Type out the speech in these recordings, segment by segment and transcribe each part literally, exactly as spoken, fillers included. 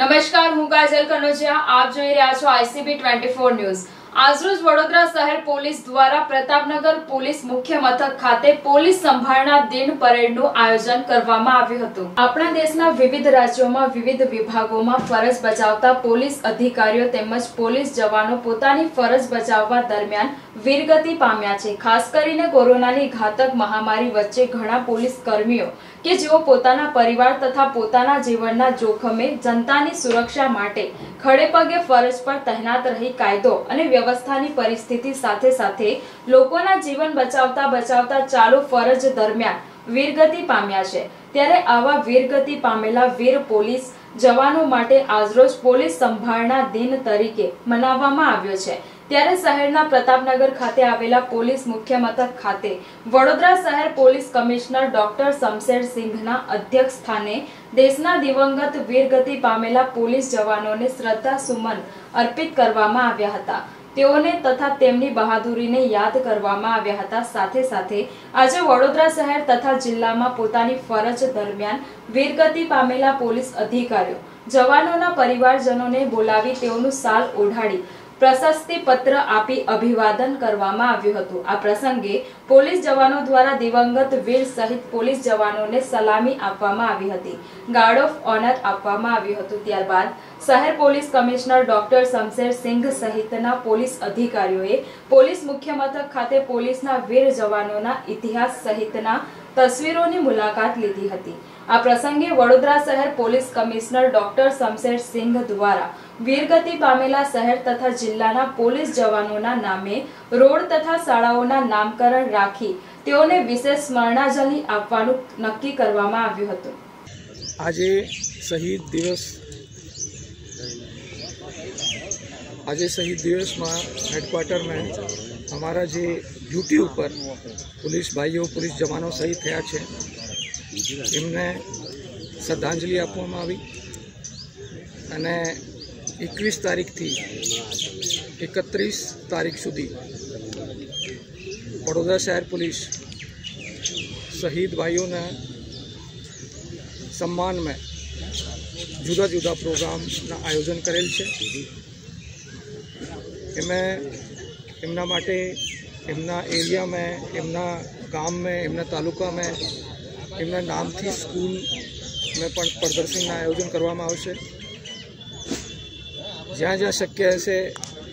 नमस्कार हूँ काजल कनोजिया। आप જોઈ રહ્યા છો I C B twenty-four news. આજરોજ વડોદરા શહેર પોલીસ દ્વારા પ્રતાપનગર પોલીસ મુખ્ય મથક ખાતે પોલીસ સંભારણા દિન પરેડનું આયોજન કરવામાં આવ્યું હતું। આપણા દેશના વિવિધ રાજ્યોમાં વિવિધ વિભાગોમાં ફરજ બજાવતા પોલીસ અધિકારીઓ તેમજ પોલીસ જવાનો પોતાની ફરજ બજાવવા દરમિયાન વીરગતિ પામ્યા છે। ખાસ કરીને કોરોનાની ઘાતક મહામારી વચ્ચે ઘણા પોલીસ કર્મીઓ કે જેઓ પોતાના પરિવાર તથા પોતાના જીવનના જોખમે જનતાની સુરક્ષા માટે खड़े पगे फरज पर तैनात रही कायदो अने व्यवस्थानी परिस्थिति साथे साथे लोकोना जीवन बचावता बचावता चालू फरज दरमियान वीरगति पाम्या छे। त्यारे आवा वीरगति पामेला वीर पोलीस जवानों माटे आजरोज पोलीस संभारणा दिन तरीके मनावामां आव्यो छे। त्यारे शहरना प्रतापनगर खाते आवेला पोलीस मुख्य मथक खाते वडोदरा शहर पोलीस कमिश्नर डॉक्टर शमशेर सिंहना अध्यक्ष स्थाने देशना दिवंगत वीरगति पामेला पोलीस जवानोने श्रद्धा सुमन अर्पित करवामां आव्या हता। तेओने तथा तेमनी बहादुरीने याद करवामां आव्या हता। साथे साथे आजे वडोदरा शहर तथा जिल्लामां पोतानी फरज दरमियान वीरगति पामेला पोलीस अधिकारीओ जवानोना परिवारजनोने बोलावी तेओनुं साल ओढाडी प्रशस्ति पत्र आपी अभिवादन करवामां आव्युं हतुं। आ प्रसंगे पोलीस जवानों द्वारा दिवंगत वीर सहित पोलीस जवानोने सलामी आपवामां आवी हती, गार्ड ऑफ ऑनर आपवामां आव्युं हतुं। त्यारबाद शहर police commissioner doctor Shamsher Singh सहितना पोलीस अधिकारीओए पोलीस मुख्य मथक खाते पोलीसना वीर जवानोना इतिहास सहितना तस्वीरोनी मुलाकात लीधी हती। आ प्रसंगे वडोदरा शहर police commissioner doctor Shamsher Singh द्वारा वीरगति पामेला शहर तथा जिल्लाना पोलीस जवानोना नामे रोड तथा शाळाओना नामकरण राखी तेओने विशेष स्मरणांजलि आपवानुं नक्की करवामां आव्युं हतुं। आजे शहीद दिवस आजे शहीद दिवस में हेडक्वार्टर में अमरा जे ड्यूटी पर पुलिस भाईओ पुलिस जवानों शहीद थया छे एमने श्रद्धांजलि आपवामां आवी अने एकवीस तारीख थी एकत्रीस तारीख सुधी वडोदरा शहर पुलिस शहीद भाईओं ने सम्मान में जुदा जुदा प्रोग्राम आयोजन करेल छे। एमें एमना माटे एमना एरिया में एमना गाम में एमना तालुका में एमना नाम थी स्कूल में पण प्रदर्शन आयोजन करवामां आवशे। ज्यां ज्यां शक्य हशे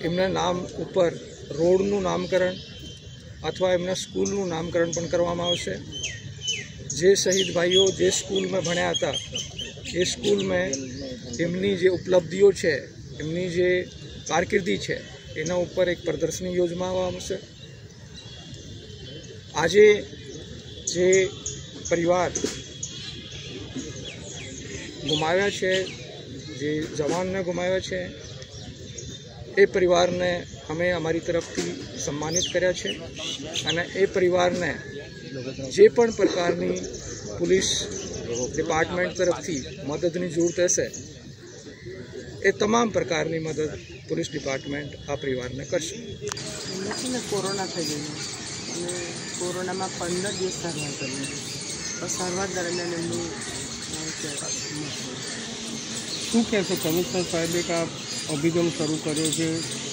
एमना नाम उपर रोडनुं नामकरण अथवा एमना स्कूलनुं नामकरण पण करवामां आवशे। जे शहीद भाईओ जे स्कूल में भण्या हता ए स्कूल में एमनी जे उपलब्धिओ छे एमनी जे कारकिर्दी छे एना उपर एक प्रदर्शनी योजवामां आवशे। आजे जे परिवार गुमाव्या छे जे जवानने गुमाव्या छे ए परिवार ने अमे अमारी तरफथी सम्मानित कर्या छे अने ए परिवार ने जे पण प्रकारनी पुलिस डिपार्टमेंट तरफथी मददनी जरूरत हशे ए तमाम प्रकारनी मदद पुलिस डिपार्टमेंट आ परिवार ने करशे। कोरोना थई गयो अने कोरोना में पंदर दिवस सारवार करी पण सारवार दरमियान एमनु शुं कहेशो कमिश्नर साहेबे का अभिगम शरू कर्यो छे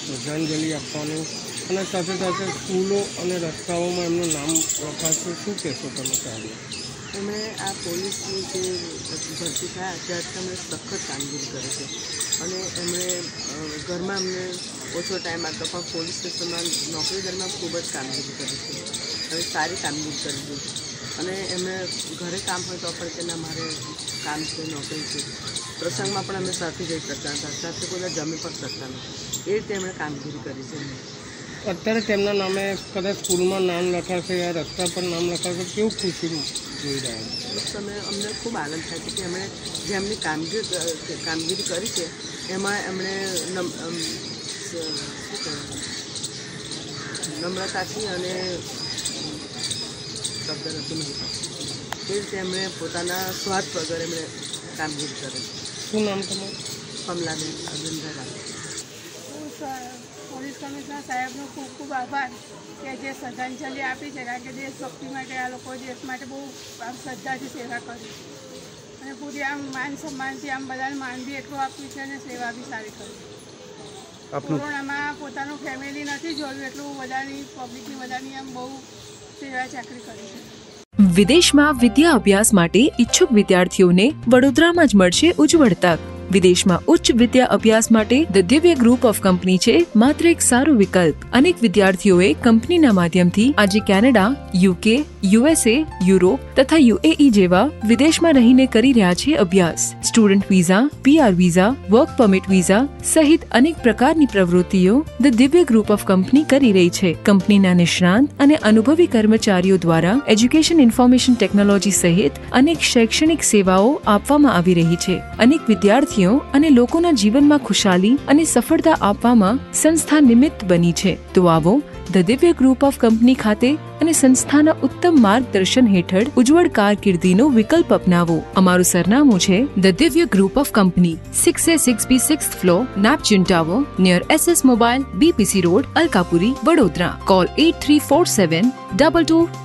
श्रद्धांजलि आपवानो अने साथे साथे स्कूलो अने रस्ताओमां एमनुं नाम वखाशो शुं कहेशो तमे साहेब? एमणे आ पोलीसनी जे भरती थया त्यारथी एमणे सखत कामगीरी करे छे अने एमणे घर में अमने ओछो टाइम आता पण पोलीस स्टेशन में नौकरी दरमियान खूब ज कामगीरी करी थी हमें सारी कामगीरी करी थी अने एमणे घरे काम होय तो पण तेना मारे काम छे नौकरी छे प्रसंग में पण अमे साथे जई सकता था साथे कोईना जमी पण सकता नहीं ए रीते एमणे कामगीरी करी छे। अत्यारे तेमना नामे कदाच स्कूल में नाम लखाशे या रस्ता पर नाम लखाशे केवुं खुशी जोई रह्या छे। तमे अमने खूब आनंद थाय छे के अमणे जेमनी कामगीरी कामगीरी करी छे एमां एमणे नम्रताथी अने शब्दरत्न ए रीते एमणे पोताना स्वार्थ वगर एमणे कामगीरी करे छे। शुं नाम तमारुं? कमलाबेन अभिनंदन। પોલીસ કમિશનર સાહેબનો ખૂબ ખૂબ આભાર કે જે શ્રદ્ધાંજલિ આપી છે કારણ કે દેશભક્તિ માટે આ લોકો દેશ માટે બહુ આમ શ્રદ્ધાથી સેવા કરી અને पूरी आम मान सम्मान थी आम बधाने मानवी एटलो आप्यु छे अने सेवा बी सारी करी। कोरोनामां पोतानुं फेमिली नथी जोयुं एटलुं बधानी पब्लिकनी बधानी आम बहु सेवा चाकरी करी छे। विदेश में विद्या अभ्यास माटे इच्छुक विद्यार्थियों ने वडोदरा में ज मळशे उज्जवल तक। विदेश में उच्च विद्या अभ्यास माटे the Divya group of company छे मात्र एक सारो विकल्प। अनेक विद्यार्थीओए कंपनी ना माध्यमथी आजे केनेडा, यूके, यूएसए, यूरोप तथा यूएई जेवा विदेश में रहीने करी रह्या छे अभ्यास। Student visa, PR visa, work permit visa सहित अनेक प्रकारनी प्रवृत्तिओ the Divya group of company करी रही छे। कंपनी ना निष्णांत अने अनुभवी कर्मचारीओ द्वारा एज्युकेशन इन्फॉर्मेशन टेक्नोलॉजी सहित अनेक शैक्षणिक सेवाओ आपवामां आवी रही छे। अनेक विद्यार्थी अने लोकोना जीवन में खुशाली अने सफलता आपवामां संस्था निमित्त बनी छे। तो आवो the Divya group of company खाते अने संस्थाना उत्तम मार्गदर्शन हेठळ उज्जवल कारकिर्दीनो विकल्प अपनावो। अमारु सरनामु छे the Divya group of company six A six B six floor Neptune tower near S S mobile BPC road Alkapuri Vadodara. Call at three four seven double to